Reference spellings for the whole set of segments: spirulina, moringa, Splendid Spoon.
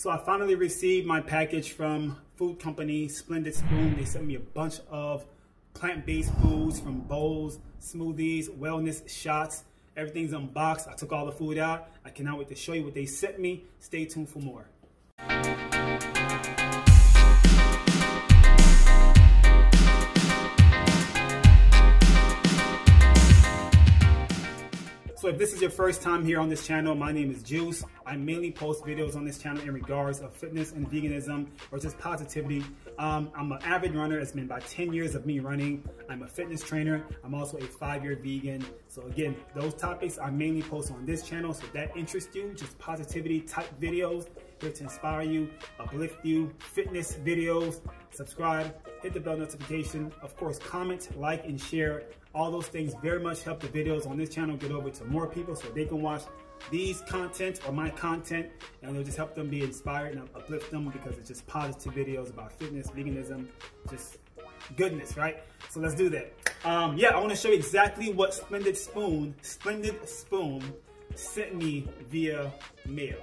So I finally received my package from food company Splendid Spoon. They sent me a bunch of plant-based foods, from bowls, smoothies, wellness shots. Everything's unboxed. I took all the food out. I cannot wait to show you what they sent me. Stay tuned for more. So if this is your first time here on this channel, my name is Juice. I mainly post videos on this channel in regards of fitness and veganism, or just positivity. I'm an avid runner. It's been about 10 years of me running. I'm a fitness trainer. I'm also a 5-year vegan. So again, those topics I mainly post on this channel. So if that interests you, just positivity type videos, here to inspire you, uplift you, fitness videos, subscribe, hit the bell notification, of course, comment, like, and share. All those things very much help the videos on this channel get over to more people so they can watch these content or my content, and it'll just help them be inspired and uplift them, because it's just positive videos about fitness, veganism, just goodness, right? So let's do that. Yeah, I want to show you exactly what Splendid Spoon sent me via mail.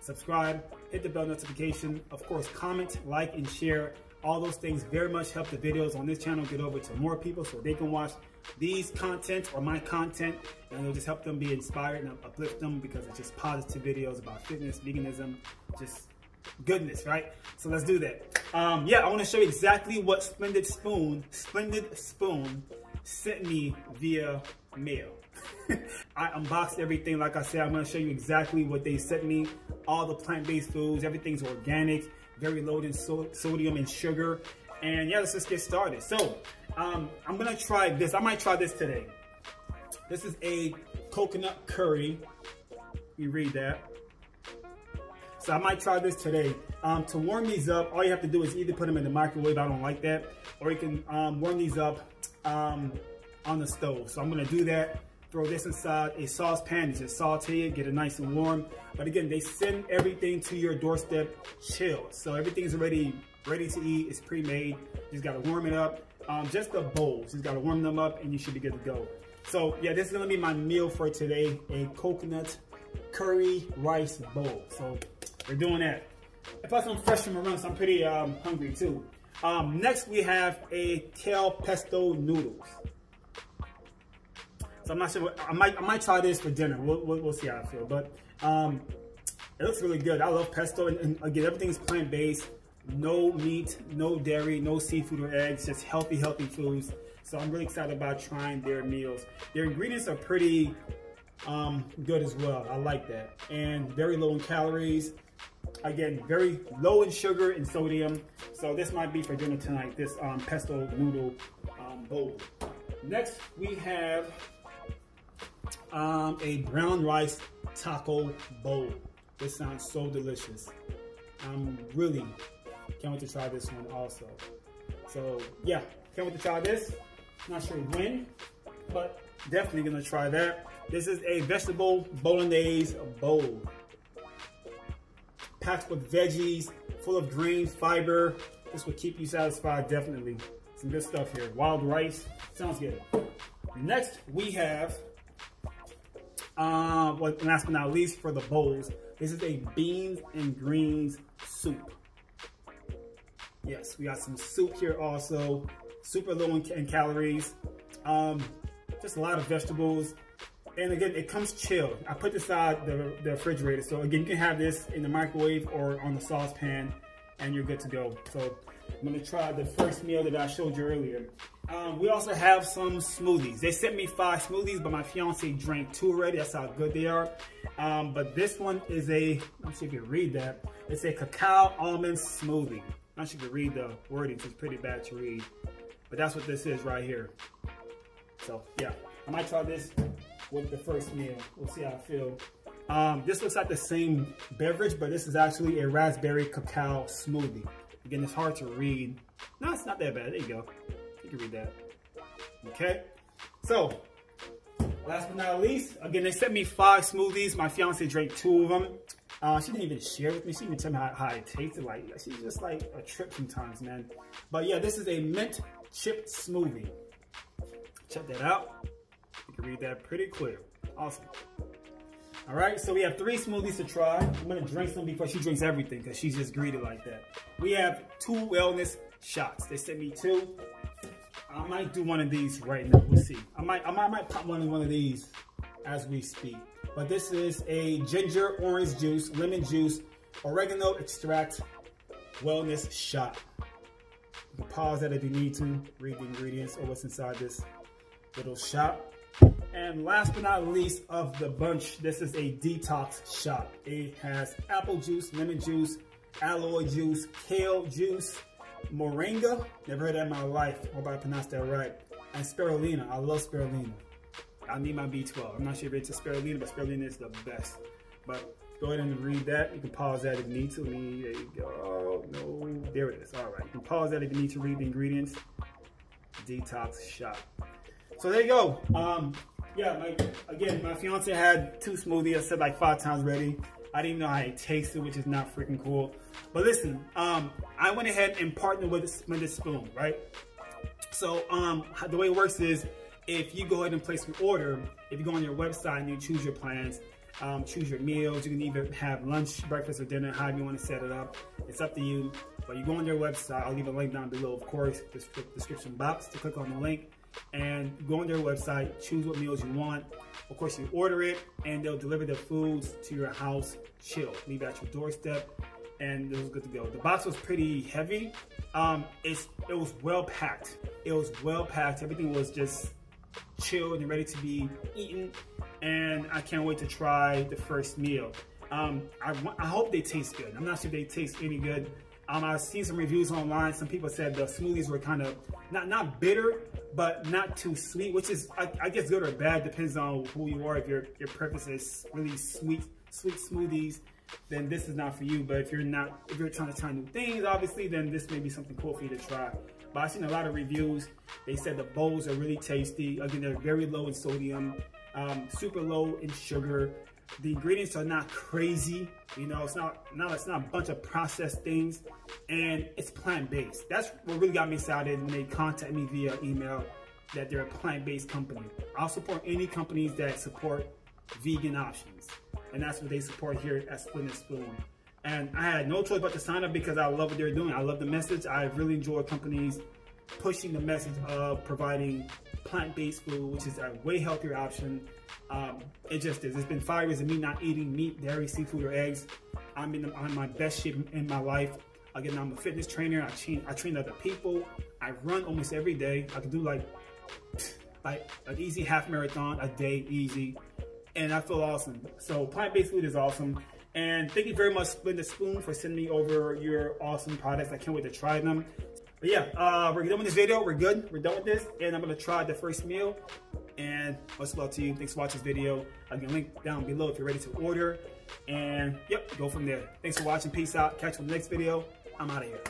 Subscribe, hit the bell notification, of course, comment, like, and share. All those things very much help the videos on this channel get over to more people so they can watch these content or my content, and it'll just help them be inspired and uplift them, because it's just positive videos about fitness, veganism, just goodness, right? So let's do that. Yeah, I want to show you exactly what Splendid Spoon sent me via mail. I unboxed everything. Like I said, I'm going to show you exactly what they sent me. All the plant-based foods, everything's organic, very low in sodium and sugar. And yeah, let's just get started. So I'm gonna try this. I might try this today. This is a coconut curry. You read that. So I might try this today. To warm these up, all you have to do is either put them in the microwave, I don't like that, or you can warm these up on the stove. So I'm gonna do that. Throw this inside a saucepan and just saute it, get it nice and warm. But again, they send everything to your doorstep chilled. So everything's already ready to eat, it's pre-made. You just gotta warm it up. Just the bowls, you just gotta warm them up and you should be good to go. So yeah, this is gonna be my meal for today, a coconut curry rice bowl. So we're doing that. And plus I'm fresh from a run, so I'm pretty hungry too. Next we have a kale pesto noodles. So I'm not sure, I might try this for dinner. We'll see how I feel, but it looks really good. I love pesto, and again, everything's plant-based. No meat, no dairy, no seafood or eggs, just healthy foods. So I'm really excited about trying their meals. Their ingredients are pretty good as well. I like that. And very low in calories. Again, very low in sugar and sodium. So this might be for dinner tonight, this pesto noodle bowl. Next, we have a brown rice taco bowl. This sounds so delicious. I'm really can't wait to try this one also. So yeah, can't wait to try this. Not sure when, but definitely gonna try that. This is a vegetable bolognese bowl. Packed with veggies, full of greens, fiber. This will keep you satisfied, definitely. Some good stuff here. Wild rice, sounds good. Next we have last but not least for the bowls, this is a beans and greens soup. Yes, we got some soup here also. Super low in calories. Just a lot of vegetables. And again, it comes chilled. I put this out the refrigerator. So again, you can have this in the microwave or on the saucepan and you're good to go. So I'm gonna try the first meal that I showed you earlier. We also have some smoothies. They sent me 5 smoothies, but my fiance drank 2 already. That's how good they are. But this one is a, not sure if you can read that. It's a cacao almond smoothie. Not sure if you can read the wording, it's pretty bad to read. But that's what this is right here. So yeah, I might try this with the first meal. We'll see how I feel. This looks like the same beverage, but this is actually a raspberry cacao smoothie. Again, it's hard to read. No, it's not that bad. There you go. You can read that. Okay. So, last but not least, again, they sent me 5 smoothies. My fiance drank 2 of them. She didn't even share with me. She didn't even tell me how it tasted. Like, she's just like a trip sometimes, man. But yeah, this is a mint chip smoothie. Check that out. You can read that pretty clear. Awesome. All right, so we have 3 smoothies to try. I'm gonna drink some before she drinks everything because she's just greedy like that. We have 2 wellness shots. They sent me 2. I might do one of these right now, we'll see. I might pop one of these as we speak. But this is a ginger orange juice, lemon juice, oregano extract wellness shot. You can pause that if you need to, read the ingredients or what's inside this little shot. And last but not least of the bunch, this is a detox shot. It has apple juice, lemon juice, aloe juice, kale juice, moringa, never heard that in my life, I hope I pronounced that right, and spirulina. I love spirulina. I need my B12. I'm not sure if it's a spirulina, but spirulina is the best. But go ahead and read that. You can pause that if you need to. There you go. Oh, no. There it is. All right. You can pause that if you need to read the ingredients. Detox shot. So there you go. Yeah, like, again, my fiance had 2 smoothies. I said like 5 times already. I didn't even know how it tasted, which is not freaking cool. But listen, I went ahead and partnered with Splendid Spoon, right? So the way it works is, if you go ahead and place an order, if you go on your website and you choose your plans, choose your meals, you can either have lunch, breakfast, or dinner, however you want to set it up. It's up to you. But you go on their website, I'll leave a link down below, of course, the description box to click on the link. And go on their website, choose what meals you want. Of course, you order it, and they'll deliver the foods to your house, chill, leave at your doorstep, and it was good to go. The box was pretty heavy. It was well packed. It was well packed. Everything was just chilled and ready to be eaten, and I can't wait to try the first meal. I hope they taste good. I'm not sure if they taste any good. I've seen some reviews online. Some people said the smoothies were kind of not bitter, but not too sweet, which is, I guess, good or bad, depends on who you are. If your preference is really sweet smoothies, then this is not for you. But if you're trying to try new things, obviously, then this may be something cool for you to try. But I've seen a lot of reviews. They said the bowls are really tasty. Again, they're very low in sodium, super low in sugar. The ingredients are not crazy, you know, it's not a bunch of processed things, and it's plant-based. That's what really got me excited when they contact me via email that they're a plant-based company. I'll support any companies that support vegan options, and that's what they support here at Splendid Spoon. And I had no choice but to sign up because I love what they're doing. I love the message. I really enjoy companies pushing the message of providing plant-based food, which is a way healthier option. It just is. It's been 5 years of me not eating meat, dairy, seafood, or eggs. I'm on my best shape in my life. Again, I'm a fitness trainer. I train other people. I run almost every day. I can do like an easy half marathon a day, easy, and I feel awesome. So plant-based food is awesome. And thank you very much, Splendid Spoon, for sending me over your awesome products. I can't wait to try them. But yeah, we're done with this video. We're good. We're done with this, and I'm gonna try the first meal. And much love to you. Thanks for watching this video. Again, link down below if you're ready to order. And yep, go from there. Thanks for watching. Peace out. Catch you in the next video. I'm out of here.